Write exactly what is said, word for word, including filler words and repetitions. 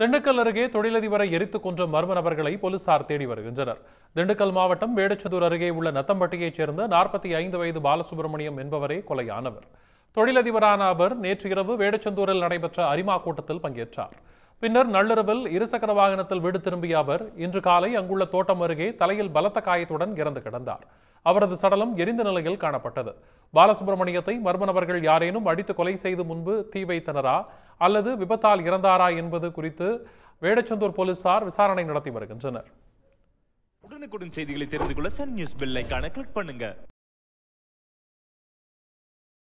திண்டுக்கல் அருகே தொழிலதிபரை எரித்து கொன்ற மர்ம நபர்களை போலீசார் தேடி வருகின்றனர். திண்டுக்கல் மாவட்டம் வேடச்சதூர் அருகே உள்ள நத்தம்பட்டியைச் சேர்ந்த நாற்பத்தி ஐந்து வயது பாலசுப்ரமணியம் என்பவரே கொலையானவர். தொழிலதிபரான அவர் நேற்று இரவு வேடச்சந்தூரில் நடைபெற்ற அரிமா கூட்டத்தில் பங்கேற்றார். பின்னர் நள்ளிரவில் இருசக்கர வாகனத்தில் வீடு திரும்பிய அவர் இன்று காலை அங்குள்ள தோட்டம் அருகே தலையில் பலத்த காயத்துடன் இறந்து கிடந்தார். அவரது சடலம் எரிந்த நிலையில் காணப்பட்டது. பாலசுப்ரமணியத்தை மர்ம நபர்கள் யாரேனும் அடித்து கொலை செய்து முன்பு தீ வைத்தனரா அல்லது விபத்தால் இறந்தாரா என்பது குறித்து வேடச்சந்தூர் போலீசார் விசாரணை நடத்தி வருகின்றனர். உடனுக்குடன் செய்திகளை தெரிந்து கொள்ள சன் நியூஸ் பெல் ஐகானை கிளிக் பண்ணுங்க.